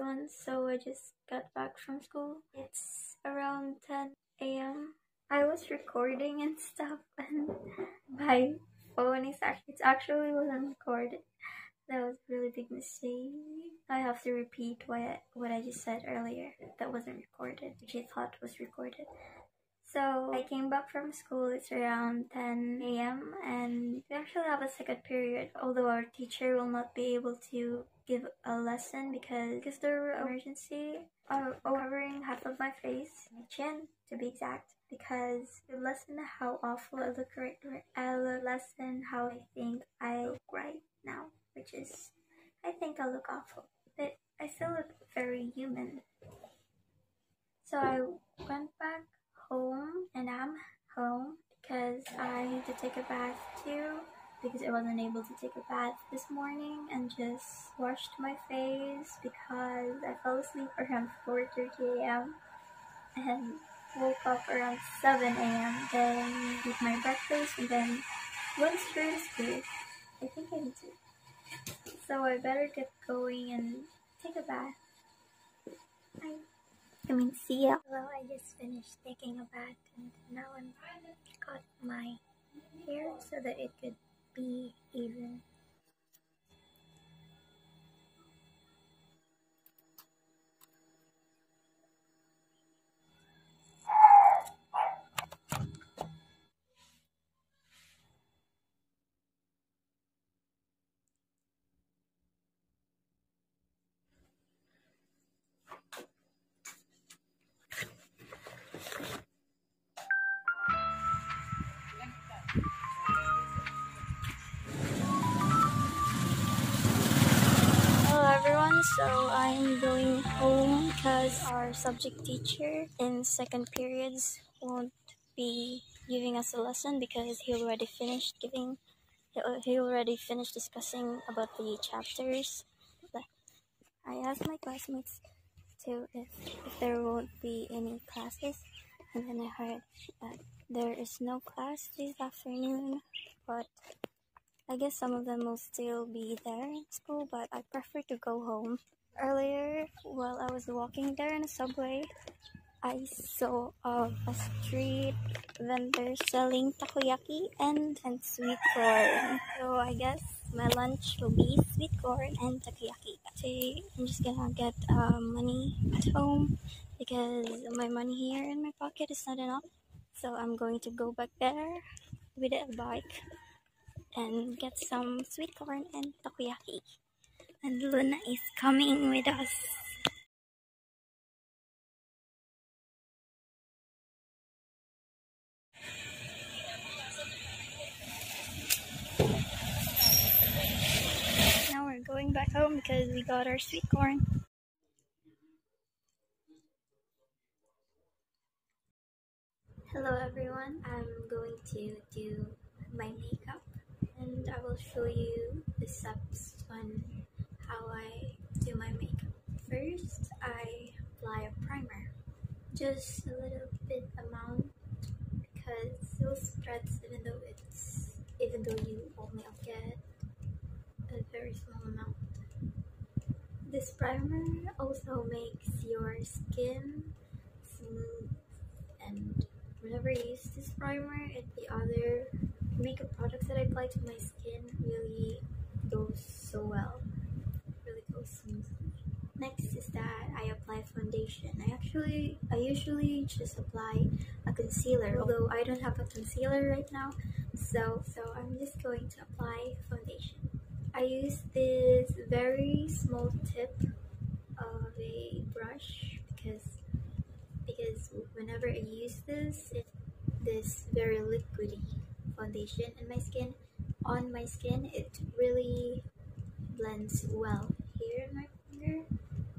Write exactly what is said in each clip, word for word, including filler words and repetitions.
everyone, so I just got back from school. It's around ten A M I was recording and stuff, and my phone is actually, it actually wasn't recorded. That was a really big mistake. I have to repeat what I, what I just said earlier that wasn't recorded, which I thought was recorded. So I came back from school. It's around ten A M and we actually have a second period, although our teacher will not be able to give a lesson because, because there were emergency. I'm covering half of my face, my chin to be exact, because the lesson how awful I look right, right. I lesson how I think I look right now, which is, I think I look awful, but I still look very human. So I went back home, and I'm home because I need to take a bath too, because I wasn't able to take a bath this morning, and just washed my face because I fell asleep around four thirty A M and woke up around seven A M Then did my breakfast and then went straight to school. I think I need to. So I better get going and take a bath. Bye. I mean, see ya. Hello, I just finished taking a bath and now I'm cut my hair so that it could be even. So I'm going home because our subject teacher in second periods won't be giving us a lesson because he already finished giving, he already finished discussing about the chapters. But I asked my classmates too if, if there won't be any classes, and then I heard that there is no class this afternoon, but I guess some of them will still be there in school, but I prefer to go home. Earlier, while I was walking there in a subway, I saw uh, a street vendor selling takoyaki and, and sweet corn. So I guess my lunch will be sweet corn and takoyaki. Actually, I'm just gonna get uh, money at home because my money here in my pocket is not enough. So I'm going to go back there with a bike and get some sweet corn and takoyaki. And Luna is coming with us. Now we're going back home because we got our sweet corn. Hello everyone, I'm going to do my makeup. And I will show you the steps on how I do my makeup. First, I apply a primer. Just a little bit amount because it will spread even though it's even though you only get a very small amount. This primer also makes your skin smooth, and whenever you use this primer and the other makeup products that I apply to my skin really goes so well, really goes smoothly. Next is that I apply foundation. I actually, I usually just apply a concealer, although I don't have a concealer right now, so, so I'm just going to apply foundation. I use this very small tip of a brush because, because whenever I use this, it's this very liquidy foundation in my skin, on my skin, it really blends well here in my finger,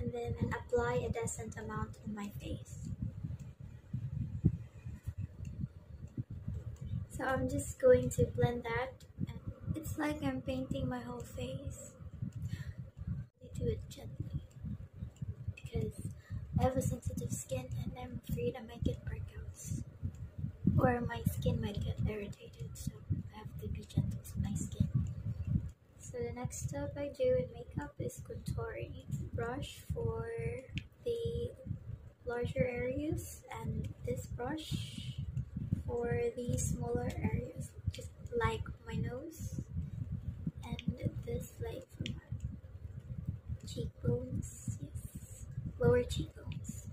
and then and apply a decent amount on my face. So I'm just going to blend that, and it's like I'm painting my whole face. I do it gently because I have a sensitive skin and I'm afraid I might get breakouts or my skin might get irritated, so I have to be gentle with my skin. So the next step I do in makeup is contouring. Brush for the larger areas and this brush for the smaller areas, just like my nose and this like for my cheekbones, yes, lower cheekbones.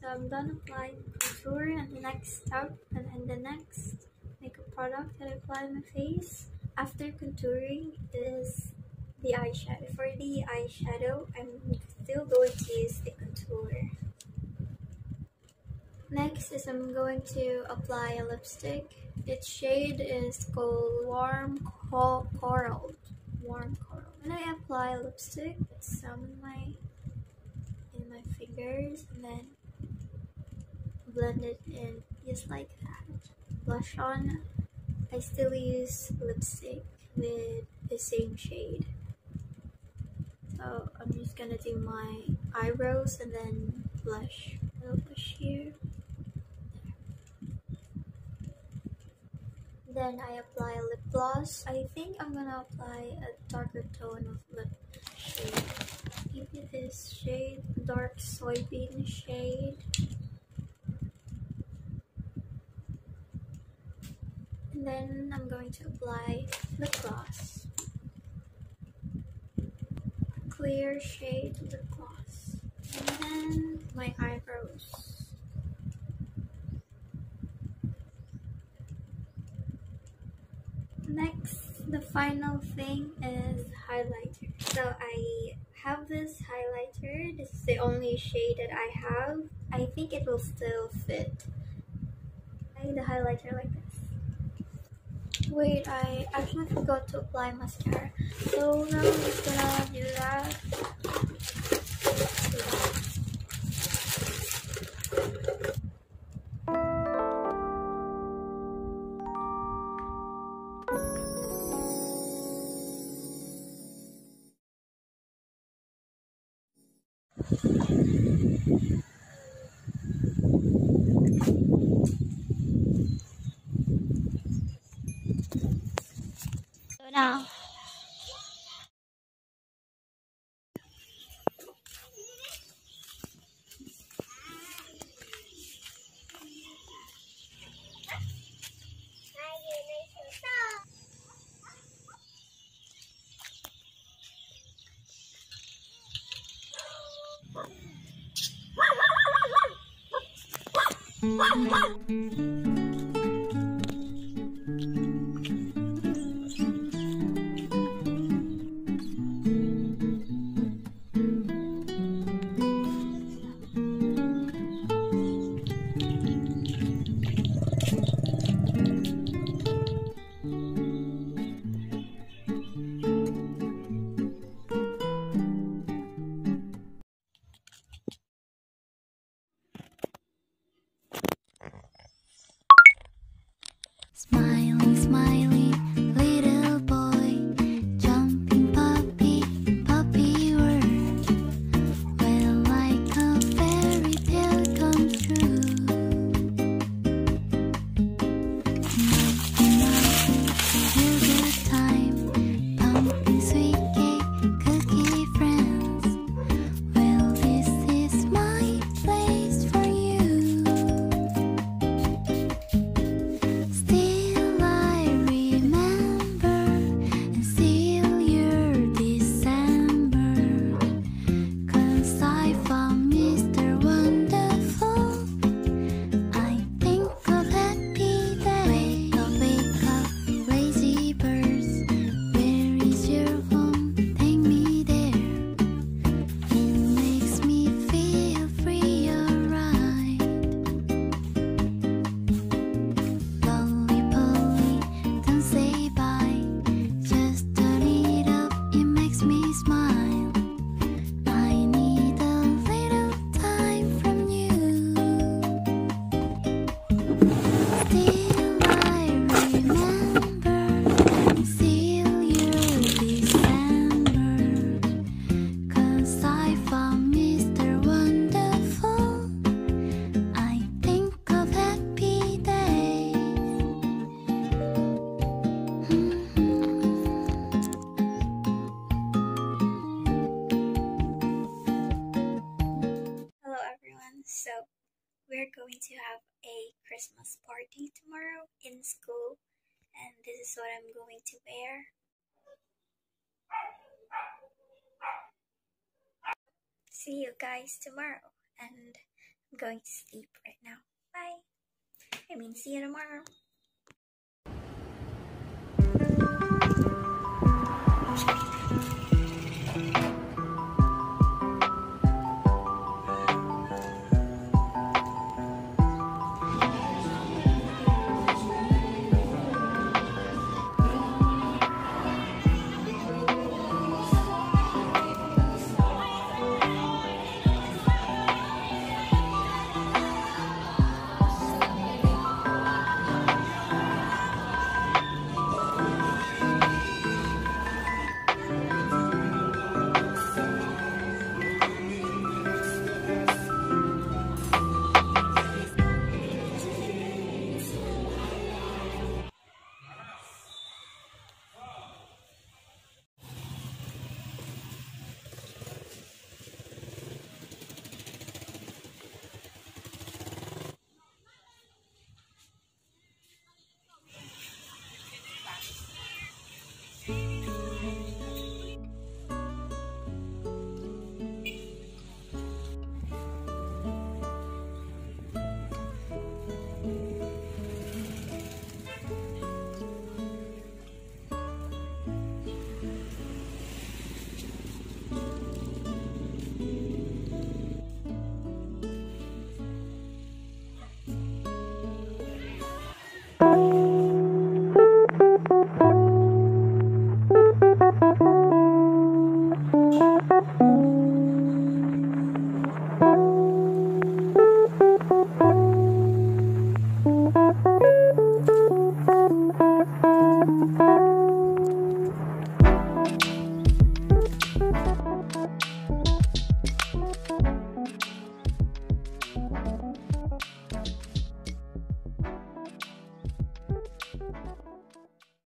So I'm done applying contour, and the next step and then the next makeup product that I apply on my face after contouring is the eyeshadow. For the eyeshadow, I'm still going to use the contour. Next is I'm going to apply a lipstick. Its shade is called Warm Coral. Warm Coral. When I apply a lipstick, some in my in my fingers, and then blend it in just like that. Blush on. I still use lipstick with the same shade. So I'm just gonna do my eyebrows and then blush. A little blush here. Then I apply a lip gloss. I think I'm gonna apply a darker tone of lip shade. Give me this shade, dark soybean shade. And then I'm going to apply lip gloss. Clear shade lip gloss. And then my eyebrows. Next, the final thing is highlighter. So I have this highlighter. This is the only shade that I have. I think it will still fit. I need a highlighter like this. Wait, I actually forgot to apply mascara. So now I'm just gonna do that. Now, So we're going to have a Christmas party tomorrow in school, and this is what I'm going to wear. See you guys tomorrow, and I'm going to sleep right now. Bye! I mean, see you tomorrow.